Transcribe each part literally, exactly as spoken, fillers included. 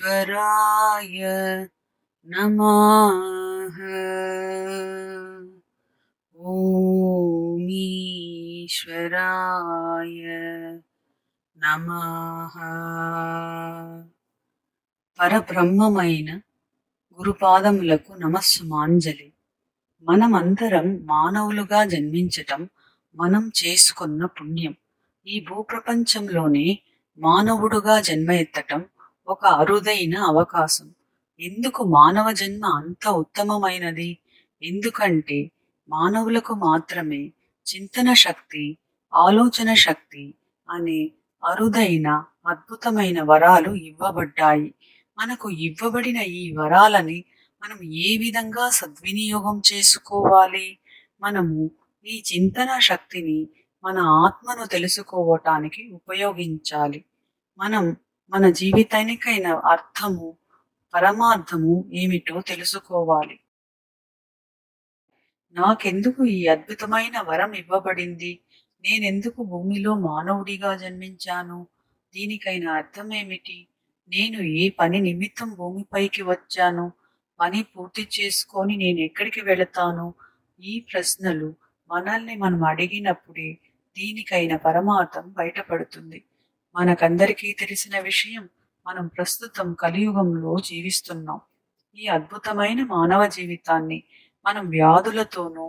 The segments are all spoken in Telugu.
परमेश्वराय नमः। ॐ ईश्वराय नमः। పరబ్రహ్మమైన గురుపాదములకు నమస్సుమాంజలి. మనమందరం మానవులుగా జన్మించటం మనం చేసుకున్న పుణ్యం. ఈ భూప్రపంచంలోనే మానవుడుగా జన్మ ఎత్తటం ఒక అరుదైన అవకాశం. ఎందుకు మానవ జన్మ అంత ఉత్తమమైనది? ఎందుకంటే మానవులకు మాత్రమే చింతన శక్తి, ఆలోచన శక్తి అనే అరుదైన అద్భుతమైన వరాలు ఇవ్వబడ్డాయి. మనకు ఇవ్వబడిన ఈ వరాలని మనం ఏ విధంగా సద్వినియోగం చేసుకోవాలి? మనము ఈ చింతన శక్తిని మన ఆత్మను తెలుసుకోవటానికి ఉపయోగించాలి. మనం మన జీవితానికైన అర్థము, పరమార్థము ఏమిటో తెలుసుకోవాలి. నాకెందుకు ఈ అద్భుతమైన వరం ఇవ్వబడింది? నేనెందుకు భూమిలో మానవుడిగా జన్మించాను? దీనికైన అర్థం ఏమిటి? నేను ఏ పని నిమిత్తం భూమిపైకి వచ్చాను? పని పూర్తి చేసుకొని నేను ఎక్కడికి వెళతాను? ఈ ప్రశ్నలు మనల్ని మనం అడిగినప్పుడే దీనికైన పరమార్థం బయటపడుతుంది. మనకందరికీ తెలిసిన విషయం, మనం ప్రస్తుతం కలియుగంలో జీవిస్తున్నాం. ఈ అద్భుతమైన మానవ జీవితాన్ని మనం వ్యాధులతోనూ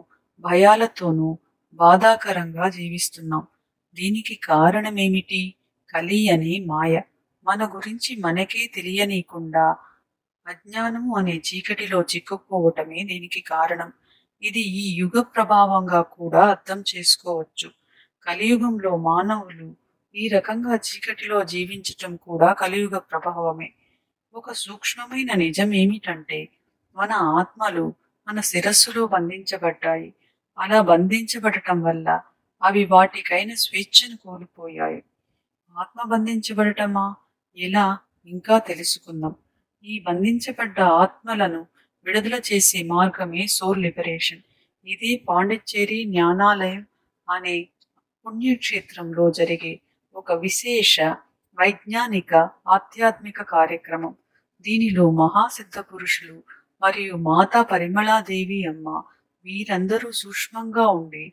భయాలతోనూ బాధాకరంగా జీవిస్తున్నాం. దీనికి కారణమేమిటి? కలి అనే మాయ. మన గురించి మనకే తెలియనీయకుండా అజ్ఞానము అనే చీకటిలో చిక్కుకోవటమే దీనికి కారణం. ఇది ఈ యుగ ప్రభావంగా కూడా అర్థం చేసుకోవచ్చు. కలియుగంలో మానవులు ఈ రకంగా చీకటిలో జీవించటం కూడా కలియుగ ప్రభావమే. ఒక సూక్ష్మమైన నిజం ఏమిటంటే, మన ఆత్మలు మన శిరస్సులో బంధించబడ్డాయి. అలా బంధించబడటం వల్ల అవి వాటికైన స్వేచ్ఛను కోల్పోయాయి. ఆత్మ బంధించబడటమా? ఎలా? ఇంకా తెలుసుకుందాం. ఈ బంధించబడ్డ ఆత్మలను విడుదల చేసే మార్గమే సోల్ లిబరేషన్. ఇది పాండిచ్చేరి జ్ఞానాలయం అనే పుణ్యక్షేత్రంలో జరిగే ఒక విశేష వైజ్ఞానిక ఆధ్యాత్మిక కార్యక్రమం. దీనిలో మహాసిద్ధ పురుషులు మరియు మాతా పరిమళాదేవి అమ్మ వీరందరూ సూక్ష్మంగా ఉండి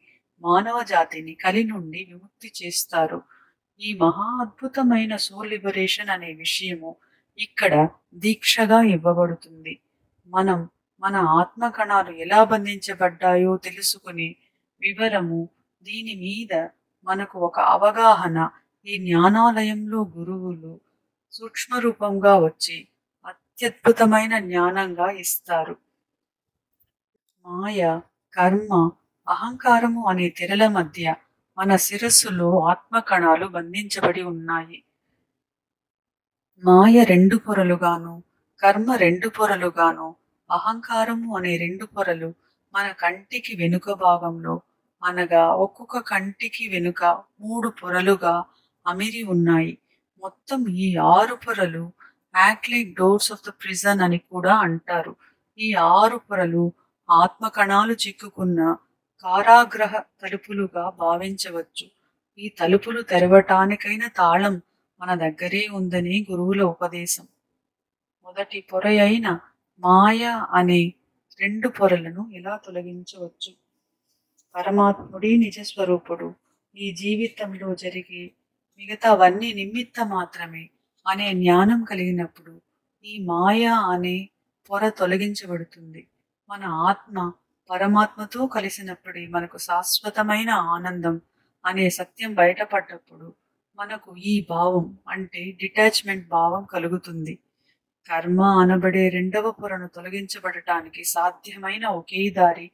మానవ జాతిని కలి నుండి విముక్తి చేస్తారు. ఈ మహా అద్భుతమైన సోల్ లిబరేషన్ అనే విషయము ఇక్కడ దీక్షగా ఇవ్వబడుతుంది. మనం మన ఆత్మకణాలు ఎలా బంధించబడ్డాయో తెలుసుకునే వివరము, దీని మీద మనకు ఒక అవగాహన ఈ జ్ఞానాలయంలో గురువులు సూక్ష్మ రూపంగా వచ్చి అత్యద్భుతమైన జ్ఞానంగా ఇస్తారు. మాయ, కర్మ, అహంకారము అనే తెరల మధ్య మన శిరస్సులో ఆత్మకణాలు బంధించబడి ఉన్నాయి. మాయ రెండు పొరలుగాను, కర్మ రెండు పొరలుగాను, అహంకారము అనే రెండు పొరలు మన కంటికి వెనుక భాగంలో, అనగా ఒక్కొక్క కంటికి వెనుక మూడు పొరలుగా అమిరి ఉన్నాయి. మొత్తం ఈ ఆరు పొరలు యాక్లైక్ డోర్స్ ఆఫ్ ద ప్రిజన్ అని కూడా అంటారు. ఈ ఆరు పొరలు ఆత్మకణాలు చిక్కుకున్న కారాగ్రహ తలుపులుగా భావించవచ్చు. ఈ తలుపులు తెరవటానికైన తాళం మన దగ్గరే ఉందని గురువుల ఉపదేశం. మొదటి పొర అయిన మాయ అనే రెండు పొరలను ఎలా తొలగించవచ్చు? పరమాత్ముడి నిజస్వరూపుడు, ఈ జీవితంలో జరిగే మిగతావన్నీ నిమిత్త మాత్రమే అనే జ్ఞానం కలిగినప్పుడు ఈ మాయ అనే పొర తొలగించబడుతుంది. మన ఆత్మ పరమాత్మతో కలిసినప్పుడే మనకు శాశ్వతమైన ఆనందం అనే సత్యం బయటపడ్డప్పుడు మనకు ఈ భావం అంటే డిటాచ్మెంట్ భావం కలుగుతుంది. కర్మ అనబడే రెండవ పొరను తొలగించబడటానికి సాధ్యమైన ఒకే దారి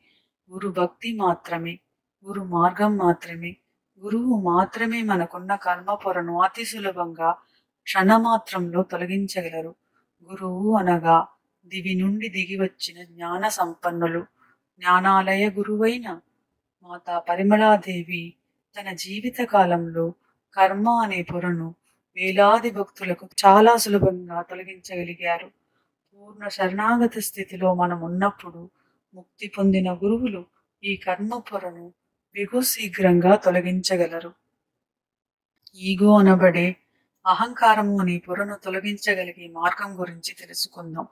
గురు భక్తి మాత్రమే, గురు మార్గం మాత్రమే. గురువు మాత్రమే మనకున్న కర్మ పొరను అతి సులభంగా క్షణమాత్రంలో తొలగించగలరు. గురువు అనగా దివి నుండి దిగివచ్చిన జ్ఞాన సంపన్నులు. జ్ఞానాలయ గురువైన మాతా పరిమళాదేవి తన జీవిత కాలంలో కర్మ అనే పొరను వేలాది భక్తులకు చాలా సులభంగా తొలగించగలిగారు. పూర్ణ శరణాగత స్థితిలో మనం ఉన్నప్పుడు ముక్తి పొందిన గురువులు ఈ కర్మ పొరను బిగు శీఘ్రంగా తొలగించగలరు. ఈగో అనబడే అహంకారముని పొరను తొలగించగలిగే మార్గం గురించి తెలుసుకుందాం.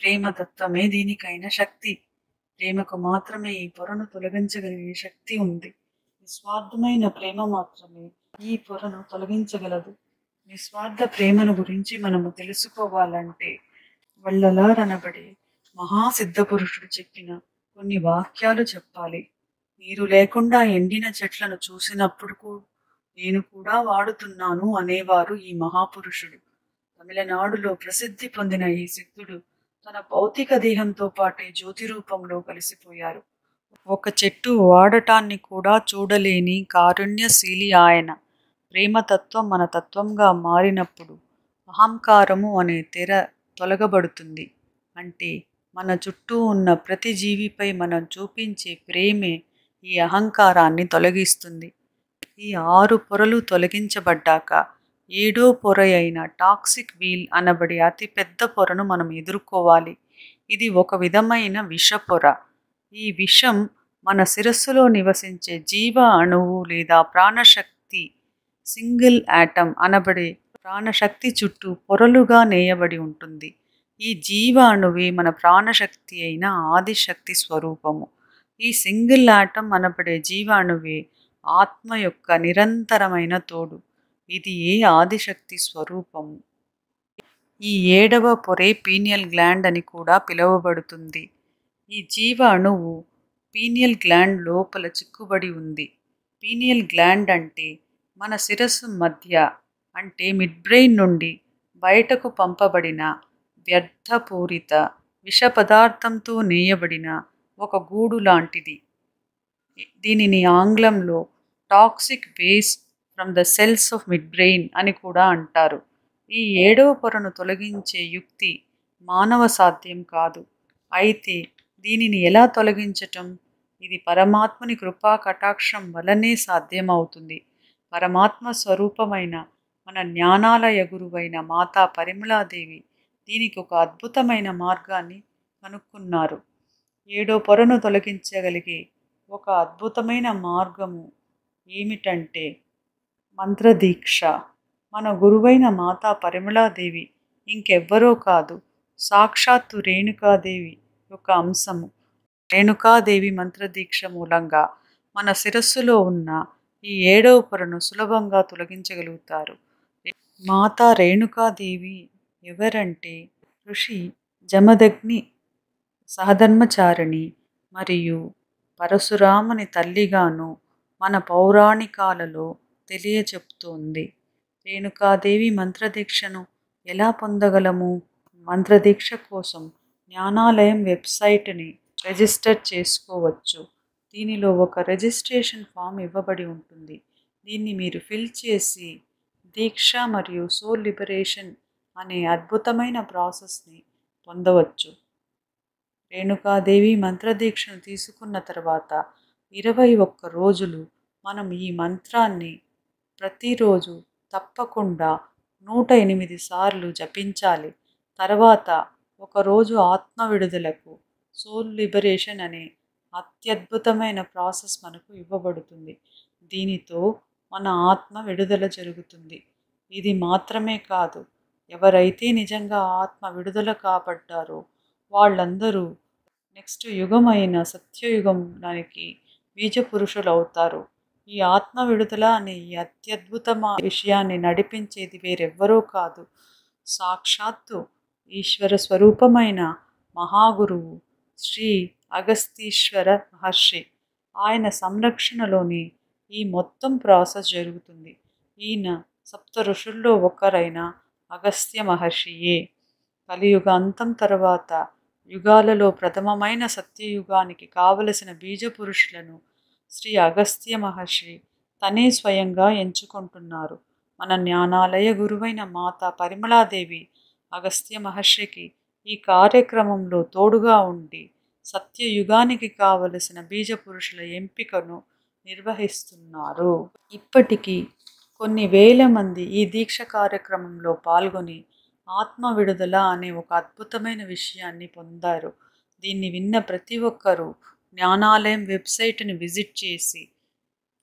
ప్రేమ దత్తమే దీనికైన శక్తి. ప్రేమకు మాత్రమే ఈ పొరను తొలగించగలిగే శక్తి ఉంది. నిస్వార్థమైన ప్రేమ మాత్రమే ఈ పొరను తొలగించగలదు. నిస్వార్థ ప్రేమను గురించి మనము తెలుసుకోవాలంటే వల్లలారనబడి మహాసిద్ధ పురుషుడు చెప్పిన కొన్ని వాక్యాలు చెప్పాలి. నీరు లేకుండా ఎండిన చెట్లను చూసినప్పుడు నేను కూడా వాడుతున్నాను అనేవారు ఈ మహాపురుషుడు. తమిళనాడులో ప్రసిద్ధి పొందిన ఈ సిద్ధుడు తన భౌతిక దేహంతో పాటే జ్యోతి రూపంలో కలిసిపోయారు. ఒక చెట్టు వాడటాన్ని కూడా చూడలేని కారుణ్యశీలి ఆయన. ప్రేమతత్వం మన తత్వంగా మారినప్పుడు అహంకారము అనే తెర తొలగబడుతుంది. అంటే మన చుట్టూ ఉన్న ప్రతి జీవిపై మనం చూపించే ప్రేమే ఈ అహంకారాన్ని తొలగిస్తుంది. ఈ ఆరు పొరలు తొలగించబడ్డాక ఏడో పొర అయిన టాక్సిక్ వీల్ అనబడే అతి పెద్ద పొరను మనం ఎదుర్కోవాలి. ఇది ఒక విధమైన విషపొర. ఈ విషం మన శిరస్సులో నివసించే జీవ అణువు లేదా ప్రాణశక్తి సింగిల్ యాటమ్ అనబడే ప్రాణశక్తి చుట్టూ పొరలుగా నేయబడి ఉంటుంది. ఈ జీవ అణువే మన ప్రాణశక్తి అయిన ఆదిశక్తి స్వరూపము. ఈ సింగిల్ యాటమ్ అనబడే జీవ అణువే ఆత్మ యొక్క నిరంతరమైన తోడు. ఇది ఏ ఆదిశక్తి స్వరూపము. ఈ ఏడవ పొరే పీనియల్ గ్లాండ్ అని కూడా పిలువబడుతుంది. ఈ జీవ అణువు పీనియల్ గ్లాండ్ లోపల చిక్కుబడి ఉంది. పీనియల్ గ్లాండ్ అంటే మన శిరస్సు మధ్య అంటే మిడ్ బ్రెయిన్ నుండి బయటకు పంపబడిన వ్యర్థపూరిత విష పదార్థంతో నేయబడిన ఒక గూడు లాంటిది. దీనిని ఆంగ్లంలో toxic waste from the cells of mid brain అని కూడా అంటారు. ఈ ఏడవ పొరను తొలగించే యుక్తి మానవ సాధ్యం కాదు. అయితే దీనిని ఎలా తొలగించటం? ఇది పరమాత్మని కృపా కటాక్షం వలనే సాధ్యమవుతుంది. పరమాత్మ స్వరూపమైన మన జ్ఞానాలయ గురువైన మాతా పరిమళాదేవి దీనికి ఒక అద్భుతమైన మార్గాన్ని కనుక్కున్నారు. ఏడో పొరను తొలగించగలిగే ఒక అద్భుతమైన మార్గము ఏమిటంటే మంత్రదీక్ష. మన గురువైన మాతా పరిమళాదేవి ఇంకెవ్వరో కాదు, సాక్షాత్తు రేణుకాదేవి యొక్క అంశము. రేణుకాదేవి మంత్రదీక్ష మూలంగా మన శిరస్సులో ఉన్న ఈ ఏడవ పొరను సులభంగా తొలగించగలుగుతారు. మాతా రేణుకాదేవి ఎవరంటే ఋషి జమదగ్ని సహధర్మచారిణి మరియు పరశురాముని తల్లిగాను మన పౌరాణికాలలో తెలియచెప్తోంది. రేణుకాదేవి మంత్రదీక్షను ఎలా పొందగలము? మంత్రదీక్ష కోసం జ్ఞానాలయం వెబ్సైట్ని రిజిస్టర్ చేసుకోవచ్చు. దీనిలో ఒక రిజిస్ట్రేషన్ ఫామ్ ఇవ్వబడి ఉంటుంది. దీన్ని మీరు ఫిల్ చేసి దీక్ష మరియు సోల్ లిబరేషన్ అనే అద్భుతమైన ప్రాసెస్ని పొందవచ్చు. రేణుకాదేవి మంత్రదీక్షను తీసుకున్న తర్వాత ఇరవై ఒక్క రోజులు మనం ఈ మంత్రాన్ని ప్రతిరోజు తప్పకుండా నూట ఎనిమిది సార్లు జపించాలి. తర్వాత ఒకరోజు ఆత్మ విడుదలకు సోల్ లిబరేషన్ అనే అత్యద్భుతమైన ప్రాసెస్ మనకు ఇవ్వబడుతుంది. దీనితో మన ఆత్మ విడుదల జరుగుతుంది. ఇది మాత్రమే కాదు, ఎవరైతే నిజంగా ఆత్మ విడుదల కాబడ్డారో వాళ్ళందరూ నెక్స్ట్ యుగమైన సత్యయుగం దానికి బీజపురుషులు అవుతారు. ఈ ఆత్మ విడుదల అనే ఈ అత్యద్భుతమైన విషయాన్ని నడిపించేది వేరెవ్వరూ కాదు, సాక్షాత్తు ఈశ్వర స్వరూపమైన మహాగురువు శ్రీ అగస్తీశ్వర మహర్షి. ఆయన సంరక్షణలోని ఈ మొత్తం ప్రాసెస్ జరుగుతుంది. ఈయన సప్త ఋషుల్లో ఒకరైన అగస్త్య మహర్షియే. కలియుగ అంతం తర్వాత యుగాలలో ప్రథమమైన సత్యయుగానికి కావలసిన బీజపురుషులను శ్రీ అగస్త్య మహర్షి తనే స్వయంగా ఎంచుకుంటున్నారు. మన జ్ఞానాలయ గురువైన మాతా పరిమళాదేవి అగస్త్య మహర్షికి ఈ కార్యక్రమంలో తోడుగా ఉండి సత్యయుగానికి కావలసిన బీజపురుషుల ఎంపికను నిర్వహిస్తున్నారు. ఇప్పటికీ కొన్ని వేల మంది ఈ దీక్ష కార్యక్రమంలో పాల్గొని ఆత్మ విడుదల అనే ఒక అద్భుతమైన విషయాన్ని పొందారు. దీన్ని విన్న ప్రతి ఒక్కరూ జ్ఞానాలయం వెబ్సైట్ని విజిట్ చేసి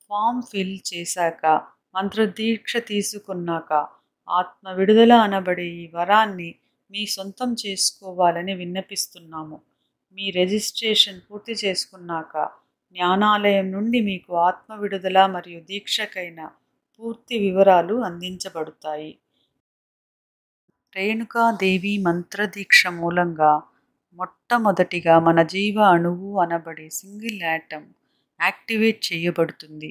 ఫామ్ ఫిల్ చేశాక మంత్రదీక్ష తీసుకున్నాక ఆత్మ విడుదల అనబడే ఈ వరాన్ని మీ సొంతం చేసుకోవాలని విన్నపిస్తున్నాము. మీ రిజిస్ట్రేషన్ పూర్తి చేసుకున్నాక జ్ఞానాలయం నుండి మీకు ఆత్మ విడుదల మరియు దీక్షకైన పూర్తి వివరాలు అందించబడతాయి. రేణుకాదేవి మంత్రదీక్ష మూలంగా మొట్టమొదటిగా మన జీవ అణువు అనబడే సింగిల్ యాటమ్ యాక్టివేట్ చేయబడుతుంది.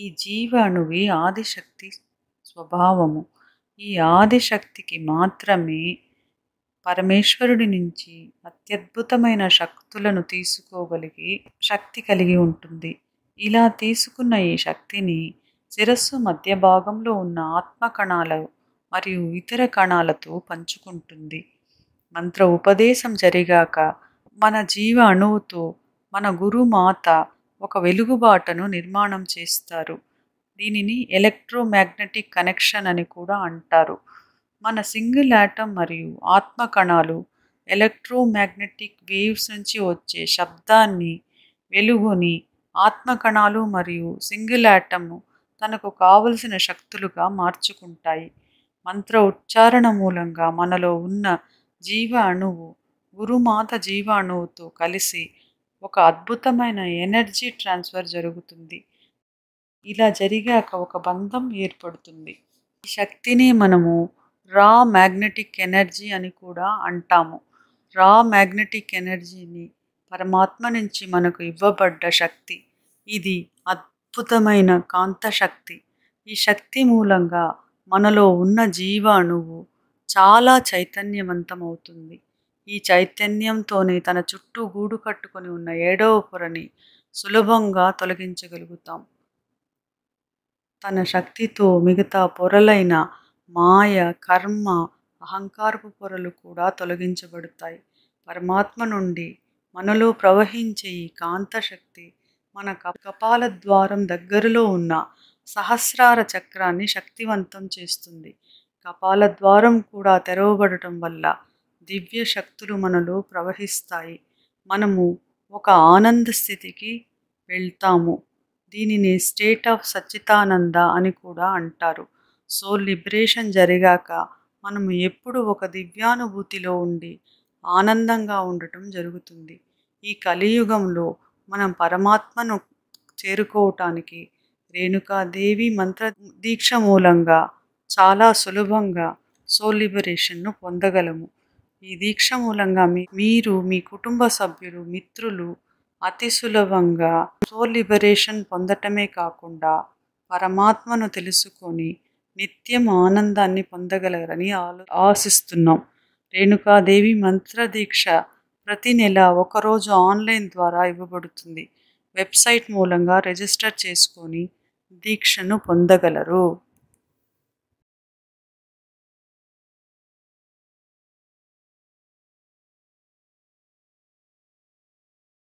ఈ జీవ అణువే ఆదిశక్తి స్వభావము. ఈ ఆదిశక్తికి మాత్రమే పరమేశ్వరుడి నుంచి అత్యద్భుతమైన శక్తులను తీసుకోగలిగి శక్తి కలిగి ఉంటుంది. ఇలా తీసుకున్న ఈ శక్తిని శిరస్సు మధ్య భాగంలో ఉన్న ఆత్మ కణాలు మరియు ఇతర కణాలతో పంచుకుంటుంది. మంత్ర ఉపదేశం జరిగాక మన జీవ అణువుతో మన గురుమాత ఒక వెలుగుబాటను నిర్మాణం చేస్తారు. దీనిని ఎలక్ట్రోమ్యాగ్నెటిక్ కనెక్షన్ అని కూడా అంటారు. మన సింగిల్ యాటమ్ మరియు ఆత్మ కణాలు ఎలక్ట్రోమ్యాగ్నెటిక్ వేవ్స్ నుంచి వచ్చే శబ్దాన్ని, వెలుగుని ఆత్మ కణాలు మరియు సింగిల్ యాటమ్ తనకు కావలసిన శక్తులుగా మార్చుకుంటాయి. మంత్ర ఉచ్చారణ మూలంగా మనలో ఉన్న జీవ అణువు గురుమాత జీవ అణువుతో కలిసి ఒక అద్భుతమైన ఎనర్జీ ట్రాన్స్ఫర్ జరుగుతుంది. ఇలా జరిగాక ఒక బంధం ఏర్పడుతుంది. ఈ శక్తిని మనము రా మ్యాగ్నెటిక్ ఎనర్జీ అని కూడా అంటాము. రా మ్యాగ్నెటిక్ ఎనర్జీని పరమాత్మ నుంచి మనకు ఇవ్వబడ్డ శక్తి. ఇది అద్భుతమైన కాంత శక్తి. ఈ శక్తి మూలంగా మనలో ఉన్న జీవ అణువు చాలా చైతన్యవంతం అవుతుంది. ఈ చైతన్యంతోనే తన చుట్టూ గూడు కట్టుకొని ఉన్న ఏడవ పొరని సులభంగా తొలగించగలుగుతాం. తన శక్తితో మిగతా పొరలైన మాయ, కర్మ, అహంకారపు పొరలు కూడా తొలగించబడతాయి. పరమాత్మ నుండి మనలో ప్రవహించే ఈ కాంతశక్తి మన కపాల ద్వారం దగ్గరలో ఉన్న సహస్రార చక్రాన్ని శక్తివంతం చేస్తుంది. కపాల ద్వారం కూడా తెరవబడటం వల్ల దివ్య శక్తులు మనలో ప్రవహిస్తాయి. మనము ఒక ఆనంద స్థితికి వెళ్తాము. దీనిని స్టేట్ ఆఫ్ సచ్చితానంద అని కూడా అంటారు. సో లిబరేషన్ జరిగాక మనము ఎప్పుడు ఒక దివ్యానుభూతిలో ఉండి ఆనందంగా ఉండటం జరుగుతుంది. ఈ కలియుగంలో మనం పరమాత్మను చేరుకోవటానికి రేణుకాదేవి మంత్ర దీక్ష మూలంగా చాలా సులభంగా సోల్ లిబరేషన్ను పొందగలము. ఈ దీక్ష మూలంగా మీరు, మీ కుటుంబ సభ్యులు, మిత్రులు అతి సులభంగా సోల్ లిబరేషన్ పొందటమే కాకుండా పరమాత్మను తెలుసుకొని నిత్యం ఆనందాన్ని పొందగలరని ఆశిస్తున్నాం. రేణుకాదేవి మంత్ర దీక్ష ప్రతి నెల ఒకరోజు ఆన్లైన్ ద్వారా ఇవ్వబడుతుంది. వెబ్సైట్ మూలంగా రిజిస్టర్ చేసుకొని దీక్షను పొందగలరు.